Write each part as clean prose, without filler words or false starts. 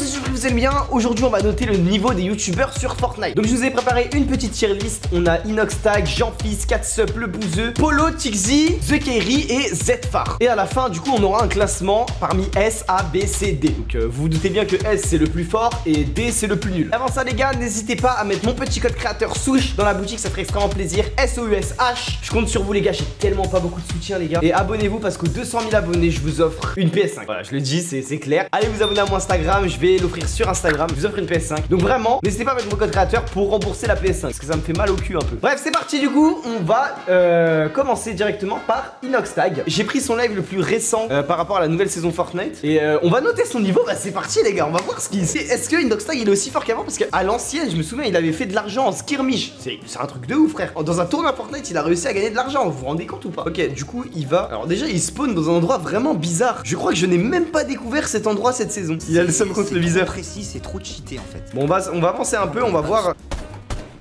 c'est sûr que vous aimez bien. Aujourd'hui on va noter le niveau des youtubeurs sur Fortnite. Donc je vous ai préparé une petite tier list. On a Inoxtag, Jean Fils, Kaatsup, le bouseux, Polo, Tixi, TheKairi et Zetfar. Et à la fin du coup on aura un classement parmi S, A, B, C, D. Donc vous vous doutez bien que S c'est le plus fort et D c'est le plus nul. Avant ça les gars, n'hésitez pas à mettre mon petit code créateur souche dans la boutique, ça ferait extrêmement plaisir. SOUSH. Je compte sur vous les gars, j'ai tellement pas beaucoup de soutien les gars. Et abonnez-vous parce qu'aux 200 000 abonnés je vous offre une PS5. Voilà, je le dis, c'est clair. Allez vous abonner à mon Instagram, je vais l'offrir sur Instagram. Je vous offre une PS5. Donc vraiment, n'hésitez pas à mettre mon code créateur pour rembourser la PS5 parce que ça me fait mal au cul un peu. Bref, c'est parti du coup, on va commencer directement par Inoxtag. J'ai pris son live le plus récent par rapport à la nouvelle saison Fortnite et on va noter son niveau. Bah c'est parti les gars, on va voir ce qu'il sait. Est-ce que Inoxtag il est aussi fort qu'avant? Parce qu'à l'ancienne, je me souviens, il avait fait de l'argent en skirmish. C'est un truc de ouf frère. Dans un tournoi Fortnite, il a réussi à gagner de l'argent, vous vous rendez compte ou pas? Ok, du coup, il va. Alors déjà, il spawn dans un endroit vraiment bizarre. Je crois que je n'ai même pas découvert cet endroit cette saison. Il a le seum contre le viseur. Précis, c'est trop cheaté en fait. Bon, on va avancer un peu, on va voir.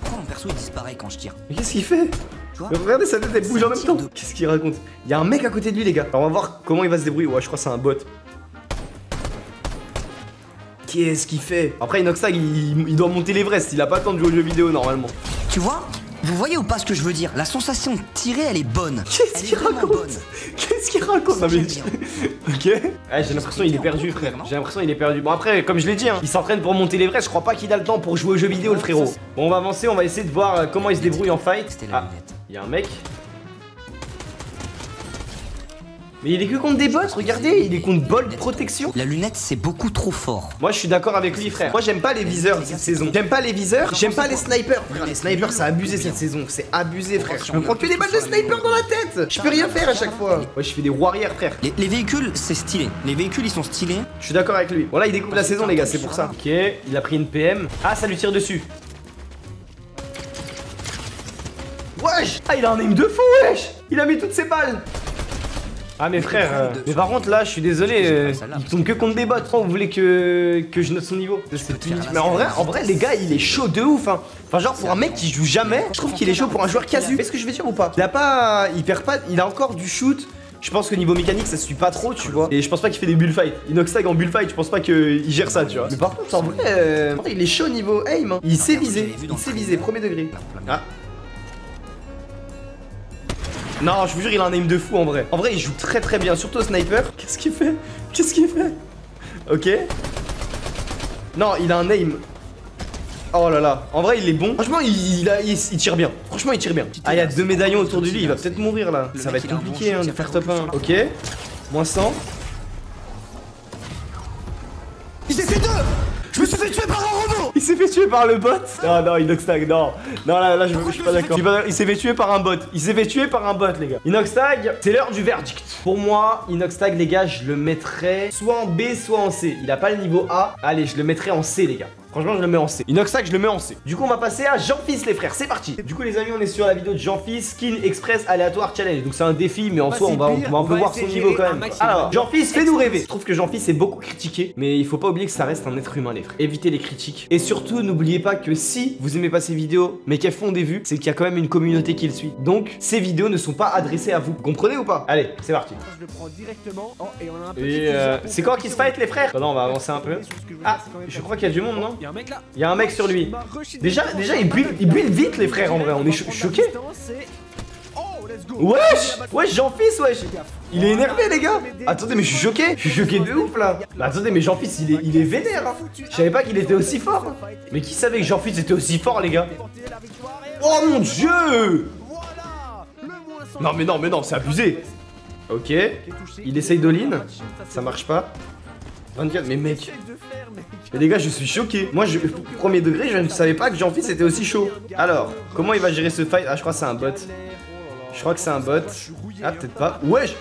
Pourquoi mon perso il disparaît quand je tire? Mais qu'est-ce qu'il fait? Mais regardez sa tête, elle bouge en même temps. Qu'est-ce qu'il raconte? Il y a un mec à côté de lui, les gars. Alors, on va voir comment il va se débrouiller. Ouais, je crois que c'est un bot. Qu'est-ce qu'il fait? Après, Inoxtag, il doit monter l'Everest. Il a pas attendu au jeu vidéo normalement. Tu vois? Vous voyez ou pas ce que je veux dire? La sensation de tirer, elle est bonne. Qu'est-ce qu'il raconte? Qu'est-ce qu'il raconte? Ok. Ah, j'ai l'impression qu'il est perdu, frère. J'ai l'impression qu'il est perdu. Bon, après, comme je l'ai dit, hein, il s'entraîne pour monter l'Everest. Je crois pas qu'il a le temps pour jouer aux jeux vidéo, le frérot. Bon, on va avancer. On va essayer de voir comment il se débrouille en fight. Ah, il y a un mec. Mais il est que contre des bots, regardez, il est contre bol protection. La lunette c'est beaucoup trop fort. Moi je suis d'accord avec lui frère. Moi j'aime pas les viseurs cette saison. J'aime pas les viseurs, j'aime pas les snipers. Frère, les snipers c'est abusé cette saison, c'est abusé frère. Je me prends que des balles de sniper dans la tête. Je peux rien faire à chaque fois. Moi je fais des warriors frère. Les véhicules c'est stylé. Les véhicules ils sont stylés. Je suis d'accord avec lui. Voilà, il découpe la saison les gars, c'est pour ça. Ok, il a pris une PM. Ah ça lui tire dessus. Wesh. Ah il a un aim de fou wesh. Il a mis toutes ses balles. Ah mes frères, mais par contre là je suis désolé, il tombe que contre des bots. Pourquoi vous voulez que je note son niveau? Mais en vrai les gars il est chaud de ouf hein. Enfin genre pour un mec qui joue jamais, je trouve qu'il est chaud pour un joueur casu. Est-ce que je vais dire ou pas? Il a pas, il perd pas, il a encore du shoot. Je pense que niveau mécanique ça se suit pas trop tu vois. Et je pense pas qu'il fait des bullfights. Inoxtag en bullfight, je pense pas qu'il gère ça tu vois. Mais par contre en vrai, il est chaud niveau aim hein. Il sait viser, premier degré. Ah. Non, je vous jure, il a un aim de fou en vrai. En vrai, il joue très très bien, surtout au sniper. Qu'est-ce qu'il fait? Qu'est-ce qu'il fait? Ok. Non, il a un aim. Oh là là, en vrai, il est bon. Franchement, il tire bien. Franchement, il tire bien. Ah, il y a deux médaillons autour de lui, il va peut-être mourir là. Ça va être compliqué hein, de faire top 1. Ok. Moins 100. Ils étaient deux! Je me suis fait tuer par un robot! Il s'est fait tuer par le bot? Non, non, Inoxtag, non. Non, là, je suis pas d'accord. Il s'est fait tuer par un bot. Il s'est fait tuer par un bot, les gars. Inoxtag, c'est l'heure du verdict. Pour moi, Inoxtag, les gars, je le mettrais soit en B, soit en C. Il a pas le niveau A. Allez, je le mettrai en C, les gars. Franchement, je le mets en C. Inoxtag, je le mets en C. Du coup, on va passer à Jean Fils, les frères. C'est parti. Du coup, les amis, on est sur la vidéo de Jean Fils, skin express aléatoire challenge. Donc, c'est un défi, mais en soi, on va voir son niveau quand même. Alors, Jean Fils, fais-nous rêver. Je trouve que Jean Fils est beaucoup critiqué, mais il faut pas oublier que ça reste un être humain, les frères. Évitez les critiques. Et surtout, n'oubliez pas que si vous aimez pas ces vidéos, mais qu'elles font des vues, c'est qu'il y a quand même une communauté qui le suit. Donc, ces vidéos ne sont pas adressées à vous. Comprenez ou pas? Allez, c'est parti. Je le prends directement et on a un petit. C'est quand qu'ils se fight, les frères? Non, on va avancer un peu. Ah, je crois qu'il y a du monde, non? Il y a un mec là. Il y a un mec sur lui. Déjà il build vite les frères en vrai. On est choqués. Wesh! Wesh Jean Fils wesh! Il est énervé les gars! Attendez mais je suis choqué! Je suis choqué de ouf là! Bah attendez mais Jean Fils il est vénère hein. Je savais pas qu'il était aussi fort! Mais qui savait que Jean Fils était aussi fort les gars? Oh mon dieu! Non mais non c'est abusé! Ok. Il essaye d'all-in. Ça marche pas. 24 mais mec! Mais les gars, je suis choqué. Moi, premier degré, je ne savais pas que Jean Fils était aussi chaud. Alors, comment il va gérer ce fight? Ah, je crois que c'est un bot. Je crois que c'est un bot. Ah, peut-être pas. Wesh!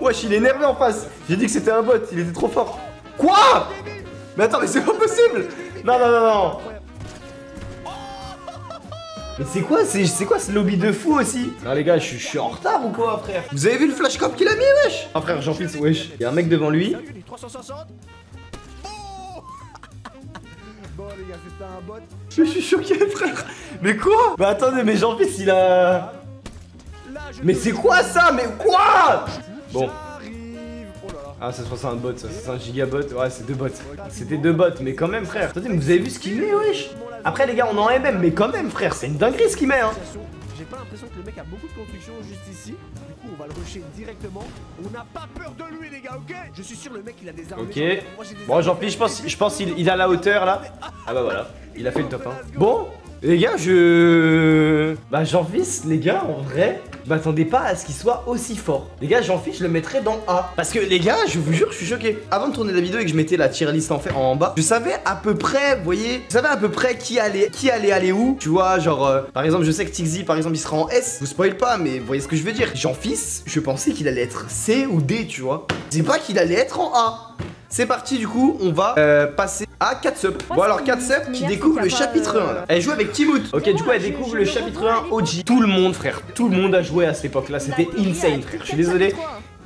Wesh, il est énervé en face. J'ai dit que c'était un bot, il était trop fort. Quoi? Mais attends, mais c'est pas possible! Non. Mais c'est quoi ce lobby de fou aussi? Non les gars, je suis en retard ou quoi frère? Vous avez vu le flashcop qu'il a mis wesh? Ah frère, Jean Fils wesh. Il y a un mec devant lui. Bon les gars, c'était un bot. Je suis choqué frère. Mais quoi? Bah attendez, mais Jean Fils il a... Mais c'est quoi ça? Mais quoi? Bon. Ah, ça se passe un bot, ça c'est un gigabot. Ouais, c'est deux bots. C'était deux bots, mais quand même, frère. Attendez, mais vous avez vu ce qu'il met, wesh? Après, les gars, on en est même, mais quand même, frère, c'est une dinguerie ce qu'il met, hein. J'ai pas l'impression que le mec a beaucoup de construction juste ici. Du coup, on va le rusher directement. On n'a pas peur de lui, les gars, ok? Je suis sûr, le mec, il a des armes. Ok. Bon, Jean Fils, je pense qu'il a la hauteur, là. Ah bah voilà, il a fait le top 1. Hein. Bon, les gars, bah, Jean Fils, les gars, en vrai, je m'attendais pas à ce qu'il soit aussi fort. Les gars, Jean Fils, je le mettrais dans A. Parce que, les gars, je vous jure, je suis choqué. Avant de tourner la vidéo et que je mettais la tier list en bas, je savais à peu près, vous voyez, je savais à peu près qui allait aller où. Tu vois, genre, par exemple, je sais que Tixi, par exemple, il sera en S. Je vous spoil pas, mais vous voyez ce que je veux dire. Jean Fils, je pensais qu'il allait être C ou D, tu vois. Je sais pas qu'il allait être en A. C'est parti, du coup, on va passer à Kaatsup. Bon, alors Kaatsup qui découvre le chapitre 1. Là. Elle joue avec Timout. Ok, du coup, elle découvre le chapitre 1 OG. Tout le monde, frère, tout le monde a joué à cette époque-là. C'était insane, frère. Je suis désolé.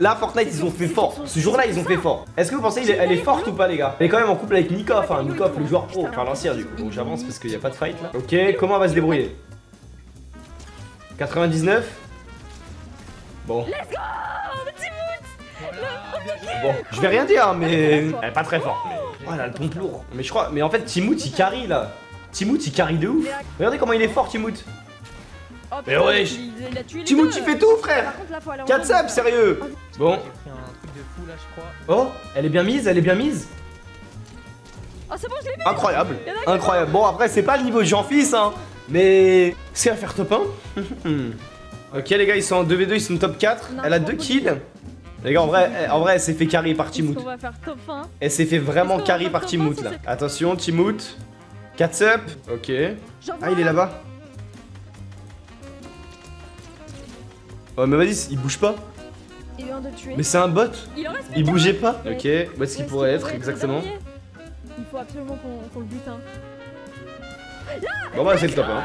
Là, Fortnite, ils ont fait fort. Ce jour-là, ils ont fait fort. Est-ce que vous pensez qu'elle est forte ou pas, les gars? Elle est quand même en couple avec Nikoff, hein. Nikoff, le joueur pro. Enfin, l'ancien, du coup. Donc, j'avance parce qu'il n'y a pas de fight là. Ok, comment elle va se débrouiller? 99. Bon. Bon, je vais rien dire, mais elle est pas très forte. Mais... oh, elle a le pompe lourd. Mais je crois, mais en fait, Timout il carry là. Timout il carry de ouf. Regardez comment il est fort, Timout. Mais ouais, Timout il fait tout, frère. 4 saps, sérieux. Bon. Oh, elle est bien mise, elle est bien mise. Incroyable, incroyable. Bon, après, c'est pas le niveau de Jean Fils, hein. Mais c'est à faire top 1. Ok, les gars, ils sont en 2v2, ils sont top 4. Elle a 2 kills. Les gars, en vrai, elle s'est fait carry par Timout. Elle s'est fait vraiment carry par Timout là. Attention, Timout. Kaatsup. Ok. Ah, il est là-bas. Oh, mais vas-y, il bouge pas. Mais c'est un bot. Il bougeait pas. Ok, où est-ce qu'il pourrait être exactement? Il faut absolument qu'on le bute. Bon, bah, c'est le top 1.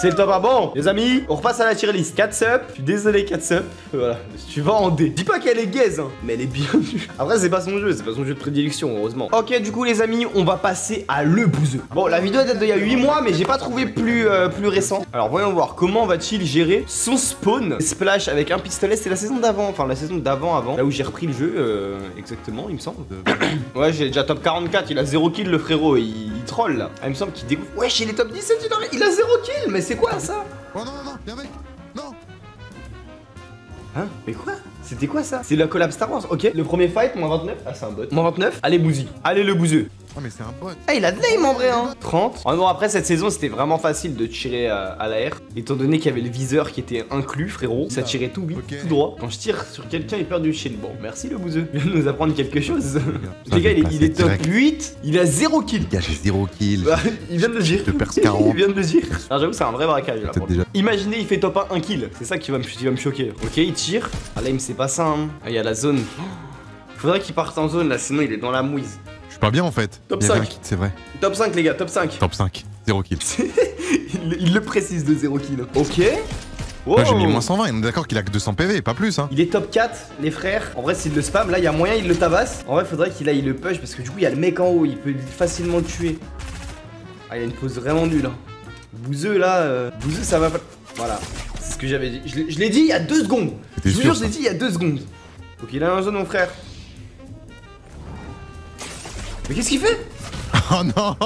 C'est le top 1. Bon, les amis, on repasse à la tier list. Kaatsup, je suis désolé, Kaatsup. Voilà, tu vas en D. Dis pas qu'elle est gaze, hein, mais elle est bien nue. Après, c'est pas son jeu de prédilection, heureusement. Ok, du coup, les amis, on va passer à le bouseux. Bon, la vidéo date d'il y a 8 mois, mais j'ai pas trouvé plus récent. Alors, voyons voir comment va-t-il gérer son spawn. Splash avec un pistolet, c'est la saison d'avant. Enfin, la saison d'avant, là où j'ai repris le jeu, exactement, il me semble. Ouais, j'ai déjà top 44, il a 0 kill, le frérot. Il troll là. Ah, il me semble qu'il découvre. Ouais, chez les top 17, il a 0 kill, mais c'est quoi ça? Oh non, non, non, viens mec, non. Hein? Mais quoi? C'était quoi ça? C'est la collab Star Wars, ok. Le premier fight, moins 29, ah c'est un bot. Moins 29, allez bousy, allez le bouseux. Oh mais c'est un bot. Ah il a de l'aim en vrai, hein. 30. Ah, bon, après cette saison, c'était vraiment facile de tirer à l'air. Étant donné qu'il y avait le viseur qui était inclus, frérot. Ça tirait tout vite, okay, tout droit. Quand je tire sur quelqu'un, il perd du shield. Bon, merci le bouseux. Il vient de nous apprendre quelque chose. Les gars, il est top 8, il a 0 kill. Il a 0 kill. Il vient de le dire. Il vient de le dire. J'avoue, c'est un vrai braquage là. Imaginez, il fait top 1, 1 kill. C'est ça qui va me choquer. Ok, il tire. Ah là, il me c'est pas ça, hein. Ah, il y a la zone. Faudrait qu'il parte en zone là, sinon il est dans la mouise. Je suis pas bien en fait. Top 5. C'est vrai. Top 5, les gars, top 5. Top 5. 0 kill. il le précise de 0 kill. Ok. Wow. J'ai mis moins 120, on est d'accord qu'il a que 200 PV, pas plus hein. Il est top 4 les frères, en vrai s'il le spam, là il y a moyen il le tabasse. En vrai faudrait qu'il aille le push parce que du coup il y a le mec en haut, il peut facilement le tuer. Ah il y a une pose vraiment nulle hein. Bouseux là, bouseux ça va pas... Voilà, c'est ce que j'avais dit, je l'ai dit il y a 2 secondes. Je vous jure je l'ai dit il y a 2 secondes. Ok il a un zone mon frère. Mais qu'est-ce qu'il fait? Oh non!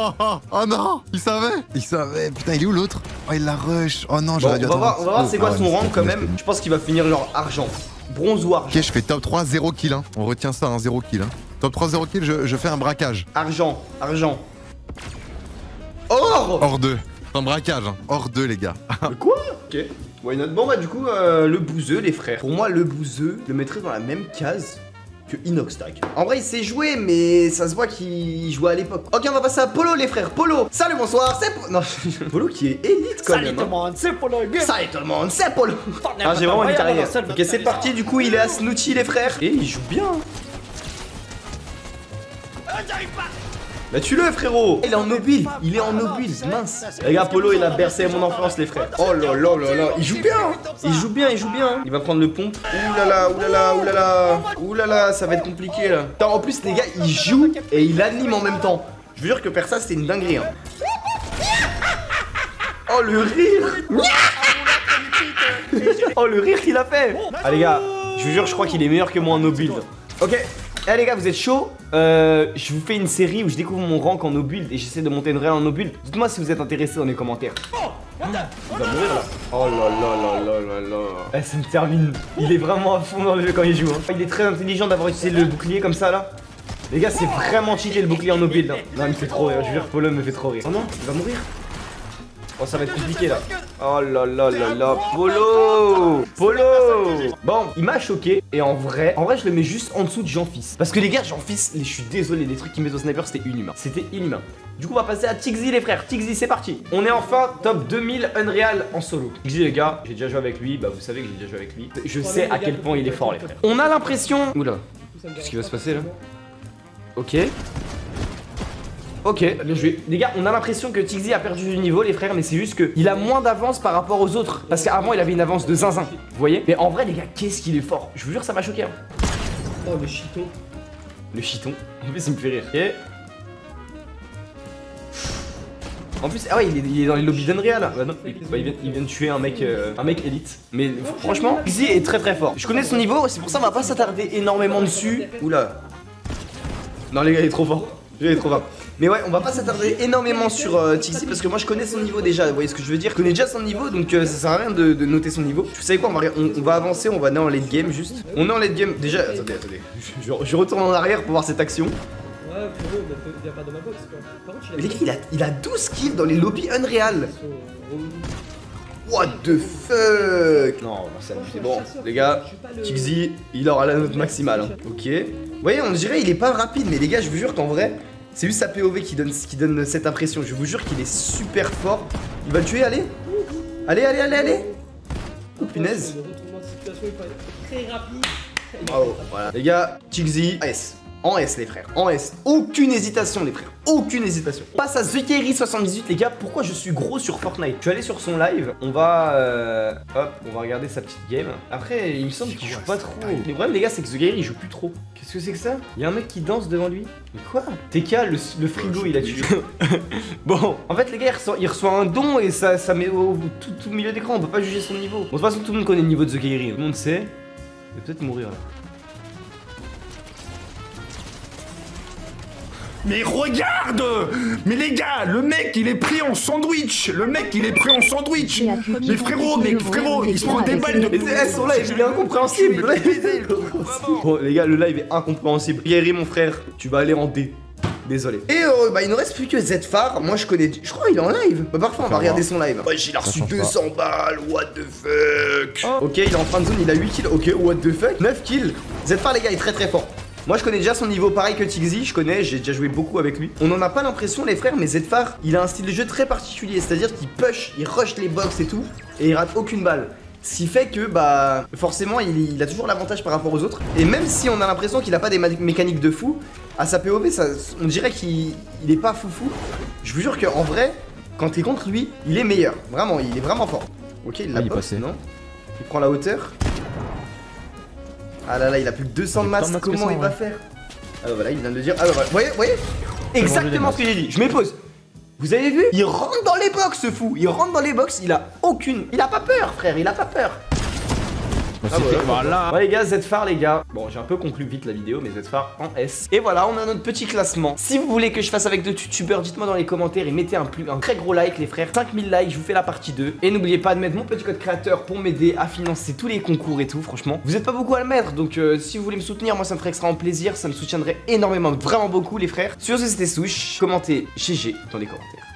Oh non! Il savait! Il savait! Putain, il est où l'autre? Oh, il la rush! Oh non, j'aurais dû attendre. On va voir c'est quoi son rang quand même. Je pense qu'il va finir genre argent. Bronze ou argent. Ok, je fais top 3, 0 kill. Hein. On retient ça, hein, 0 kill. Hein. Top 3, 0 kill, je fais un braquage. Argent, argent. Or! Or 2. Un braquage, hein. Or 2, les gars. Quoi? Ok. Why not? Bon, bah, du coup, le bouseux, les frères. Pour moi, le bouseux, le mettrait dans la même case. Inoxtag. En vrai, il sait jouer, mais ça se voit qu'il jouait à l'époque. Ok, on va passer à Polo, les frères. Polo, salut, bonsoir, c'est Polo. Non, Polo qui est élite quand même. Salut tout le monde, c'est Polo. Salut tout le monde, c'est Polo. Ah, j'ai vraiment une carrière. Ok, c'est parti, du coup, il est à Snooty, les frères. Et il joue bien. J'arrive pas. Bah tue-le frérot. Il est en mobile, mince. Les gars, Polo il a bercé mon enfance les frères. Oh là là là là, il joue bien. Il va prendre le pompe. Ouh là là, ça va être compliqué là. Putain, en plus les gars, il joue et il anime en même temps. Je veux dire que faire ça c'est une dinguerie hein. Oh le rire. Oh le rire qu'il a fait. Ah les gars, je vous jure je crois qu'il est meilleur que moi en no build. Ok, allez les gars, vous êtes chauds? Je vous fais une série où je découvre mon rank en no build et j'essaie de monter une réelle en no build. Dites-moi si vous êtes intéressés dans les commentaires. Oh là là là là là. Eh, ça me termine. Il est vraiment à fond dans le jeu quand il joue. Hein. Il est très intelligent d'avoir utilisé le bouclier comme ça là. Les gars, c'est vraiment cheaté le bouclier en no build. Hein. Non, il me fait trop rire. Je jure, Polo me fait trop rire. Oh non, il va mourir. Oh, ça va être compliqué là. Oh là là là là, Polo! Polo! Bon, il m'a choqué. Et en vrai, je le mets juste en dessous de Jean Fils. Parce que les gars, Jean Fils, je suis désolé, les trucs qu'il met au sniper, c'était inhumain. C'était inhumain. Du coup, on va passer à Tixi, les frères. Tixi, c'est parti. On est enfin top 2000 Unreal en solo. Tixi, les gars, j'ai déjà joué avec lui. Bah, vous savez que j'ai déjà joué avec lui. Je sais à quel point il est fort, les frères. On a l'impression. Oula, qu'est-ce qui va se passer là? Ok. Ok, bien joué. Les gars, on a l'impression que Tixi a perdu du niveau, les frères, mais c'est juste qu'il a moins d'avance par rapport aux autres. Parce qu'avant, il avait une avance de zinzin. Vous voyez? Mais en vrai, les gars, qu'est-ce qu'il est fort. Je vous jure, ça m'a choqué. Hein. Oh, le chiton. Le chiton. En plus, il me fait rire. Et... en plus, ah ouais, il est dans les lobbies d'Unreal là. Bah non, il vient de tuer un mec élite. Mais franchement, Tixi est très très fort. Je connais son niveau, c'est pour ça qu'on va pas s'attarder énormément dessus. Oula. Non, les gars, il est trop fort. Il est trop fort. Mais ouais, on va pas s'attarder énormément sur Tixi parce que moi je connais son niveau déjà, vous voyez ce que je veux dire. Je connais déjà son niveau, donc ça sert à rien de noter son niveau. Vous savez quoi, on va avancer, on va aller en late game juste. On est en late game, déjà, attendez, je retourne en arrière pour voir cette action. Ouais, il a pas dans ma box quoi. Mais les gars, il a 12 kills dans les lobbies Unreal. What the fuck. Non, ça c'est bon, les gars, Tixi, il aura la note maximale. Hein. Ok. Vous voyez, on dirait il est pas rapide, mais les gars, je vous jure qu'en vrai... c'est juste sa POV qui donne cette impression. Je vous jure qu'il est super fort. Il va le tuer, allez. Allez, allez, allez, allez. Oh punaise. Bravo, voilà. Les gars, Tixi, S. En S, les frères, en S. Aucune hésitation, les frères, aucune hésitation. On passe à TheKairi78, les gars. Pourquoi je suis gros sur Fortnite? Je suis allé sur son live, on va... hop, on va regarder sa petite game. Après, il me semble qu'il joue pas trop. Le problème, les gars, c'est que TheKairi, il joue plus trop. Qu'est-ce que c'est que ça? Il y a un mec qui danse devant lui. Mais quoi? TK, le frigo, il a tué. Bon, en fait, les gars, il reçoit un don et ça met au tout milieu d'écran. On peut pas juger son niveau. Bon, de toute façon, tout le monde connaît le niveau de TheKairi. Tout le monde sait. Il va peut-être mourir, là. Mais regarde! Mais les gars, le mec il est pris en sandwich! Le mec il est pris en sandwich! Mais frérot, il se prend des balles de... mais elles sont là, il est incompréhensible! Bon, les gars, le live est incompréhensible. Kairi, mon frère, tu vas aller en D. Désolé. Et bah, il ne reste plus que Zetfar. Moi je connais. Je crois qu'il est en live. Bah, parfois on va regarder son live. Ouais, il a reçu 200 balles. What the fuck? Oh. Ok, il est en fin de zone, il a 8 kills. Ok, what the fuck? 9 kills. Zetfar, les gars, il est très très fort. Moi je connais déjà son niveau, pareil que Tixi, je connais, j'ai déjà joué beaucoup avec lui. On n'en a pas l'impression, les frères, mais Zetfar, il a un style de jeu très particulier, c'est-à-dire qu'il push, il rush les box et tout, et il rate aucune balle. Ce qui fait que, bah, forcément, il a toujours l'avantage par rapport aux autres. Et même si on a l'impression qu'il a pas des mécaniques de fou, à sa POV, on dirait qu'il est pas foufou. Je vous jure qu'en vrai, quand t'es contre lui, il est meilleur. Vraiment, il est vraiment fort. Ok, il l'a box, non? Il prend la hauteur. Ah là là, il a plus que 200 de masse, comment il va faire? Ah bah voilà, il vient de le dire. Ah bah voilà, voyez exactement ce que j'ai dit, je m'épose. Vous avez vu? Il rentre dans les box, ce fou. Il rentre dans les box, il a aucune... il a pas peur, frère, il a pas peur. Ah voilà. Ouais les gars, Zetfar les gars. Bon, j'ai un peu conclu vite la vidéo, mais Zetfar en S. Et voilà, on a notre petit classement. Si vous voulez que je fasse avec d'autres youtubeurs, dites-moi dans les commentaires et mettez un très gros like les frères. 5000 likes, je vous fais la partie 2. Et n'oubliez pas de mettre mon petit code créateur pour m'aider à financer tous les concours et tout, franchement. Vous êtes pas beaucoup à le mettre, donc si vous voulez me soutenir, moi ça me ferait extrêmement plaisir. Ça me soutiendrait énormément, vraiment beaucoup les frères. Sur ce, c'était Souche. Commentez GG dans les commentaires.